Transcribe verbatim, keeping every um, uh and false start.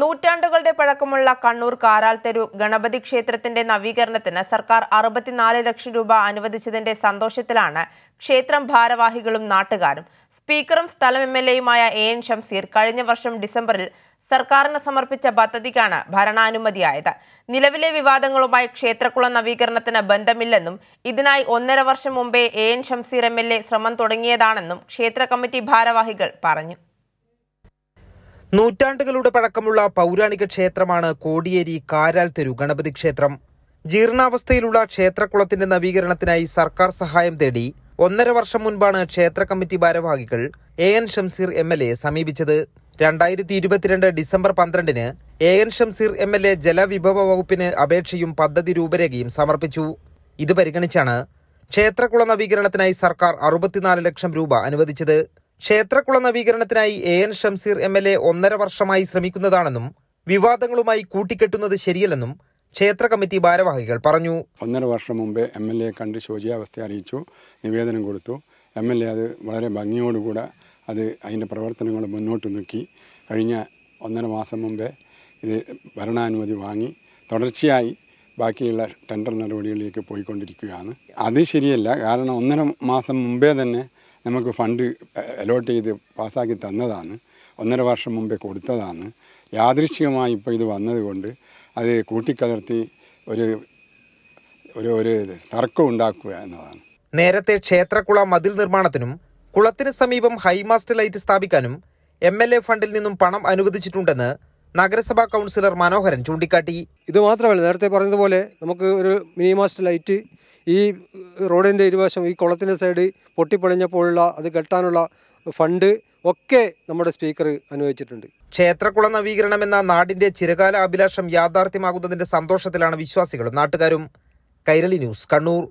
നൂറ്റാണ്ടുകളുടെ പഴക്കമുള്ള കണ്ണൂർ കാരാൽതരു ഗണപതി ക്ഷേത്രത്തിന്റെ നവീകരണത്തിന് സർക്കാർ അറുപത്തിനാല് ലക്ഷം രൂപ അനുവദിച്ചതിന്റെ സന്തോഷത്തിലാണ് ക്ഷേത്രം ഭാരവാഹികളും നാട്ടുകാരും. സ്പീക്കറും സ്ഥലം എം എൽ എയുമായ എ എൻ ശംസീർ കഴിഞ്ഞ വർഷം ഡിസംബറിൽ സർക്കാരിന് സമർപ്പിച്ച പദ്ധതിക്കാണ് ഭരണാനുമതിയായത്. നിലവിലെ വിവാദങ്ങളുമായി ക്ഷേത്രക്കുള നവീകരണത്തിന് ബന്ധമില്ലെന്നും ഇതിനായി ഒന്നര വർഷം മുമ്പേ A N Shamseer M L A ശ്രമം തുടങ്ങിയതാണെന്നും ക്ഷേത്ര കമ്മിറ്റി ഭാരവാഹികൾ പറഞ്ഞു. നൂറ്റാണ്ടുകളുടെ പഴക്കമുള്ള പൗരാണിക ക്ഷേത്രമാണ് കോടിയേരി കാരാൽതരു ഗണപതി ക്ഷേത്രം. ജീർണാവസ്ഥയിലുള്ള ക്ഷേത്രക്കുളത്തിന്റെ നവീകരണത്തിനായി സർക്കാർ സഹായം തേടി ഒന്നര വർഷം മുൻപാണ് ക്ഷേത്ര കമ്മിറ്റി ഭാരവാഹികൾ A N Shamseer M L A സമീപിച്ചത്. രണ്ടായിരത്തി ഇരുപത്തിരണ്ട് ഡിസംബർ പന്ത്രണ്ടിന് A N Shamseer M L A ജലവിഭവ വകുപ്പിന് അപേക്ഷയും പദ്ധതി രൂപരേഖയും സമർപ്പിച്ചു. ഇത് പരിഗണിച്ചാണ് ക്ഷേത്രക്കുള നവീകരണത്തിനായി സർക്കാർ അറുപത്തിനാല് ലക്ഷം രൂപ അനുവദിച്ചത്. ക്ഷേത്രക്കുള നവീകരണത്തിനായി A N Shamseer M L A ഒന്നര വർഷമായി ശ്രമിക്കുന്നതാണെന്നും വിവാദങ്ങളുമായി കൂട്ടിക്കെട്ടുന്നത് ശരിയല്ലെന്നും ക്ഷേത്ര കമ്മിറ്റി ഭാരവാഹികൾ പറഞ്ഞു. ഒന്നര വർഷം മുമ്പേ എം എൽ എ കണ്ട് ശോചിയാവസ്ഥ അറിയിച്ചു, നിവേദനം കൊടുത്തു. എം എൽ എ അത് വളരെ ഭംഗിയോടുകൂടെ അത് അതിൻ്റെ പ്രവർത്തനങ്ങൾ മുന്നോട്ട് നീക്കി. കഴിഞ്ഞ ഒന്നര മാസം മുമ്പേ ഇത് ഭരണാനുമതി വാങ്ങി തുടർച്ചയായി ബാക്കിയുള്ള ടെൻഡർ നടപടികളിലേക്ക് പോയിക്കൊണ്ടിരിക്കുകയാണ്. അത് ശരിയല്ല, കാരണം ഒന്നര മാസം മുമ്പേ തന്നെ നമുക്ക് ഫണ്ട് അലോട്ട് ചെയ്ത് പാസ്സാക്കി തന്നതാണ്, ഒന്നര വർഷം മുമ്പേ കൊടുത്തതാണ്. യാദൃശ്ചികമായി ഇപ്പോൾ ഇത് വന്നതുകൊണ്ട് അത് കൂട്ടിക്കലർത്തി ഒരു ഒരു ഒരു തർക്കം ഉണ്ടാക്കുക എന്നതാണ്. നേരത്തെ ക്ഷേത്രക്കുള മതിൽ നിർമ്മാണത്തിനും കുളത്തിന് സമീപം ഹൈമാസ്റ്റ് ലൈറ്റ് സ്ഥാപിക്കാനും എം എൽ എ ഫണ്ടിൽ നിന്നും പണം അനുവദിച്ചിട്ടുണ്ടെന്ന് നഗരസഭാ കൗൺസിലർ മനോഹരൻ ചൂണ്ടിക്കാട്ടി. ഇത് മാത്രമല്ല, നേരത്തെ പറഞ്ഞതുപോലെ നമുക്ക് ഒരു മിനിമാസ്റ്റ് ലൈറ്റ് ഈ റോഡിൻ്റെ ഇരുവശം ഈ കുളത്തിൻ്റെ സൈഡ് പൊട്ടിപ്പൊളിഞ്ഞപ്പോഴുള്ള അത് കെട്ടാനുള്ള ഫണ്ട് ഒക്കെ നമ്മുടെ സ്പീക്കർ അനുവദിച്ചിട്ടുണ്ട്. ക്ഷേത്രക്കുള നവീകരണം എന്ന നാടിൻ്റെ ചിരകാല അഭിലാഷം യാഥാർത്ഥ്യമാകുന്നതിൻ്റെ സന്തോഷത്തിലാണ് വിശ്വാസികളും നാട്ടുകാരും. കൈരളി ന്യൂസ്, കണ്ണൂർ.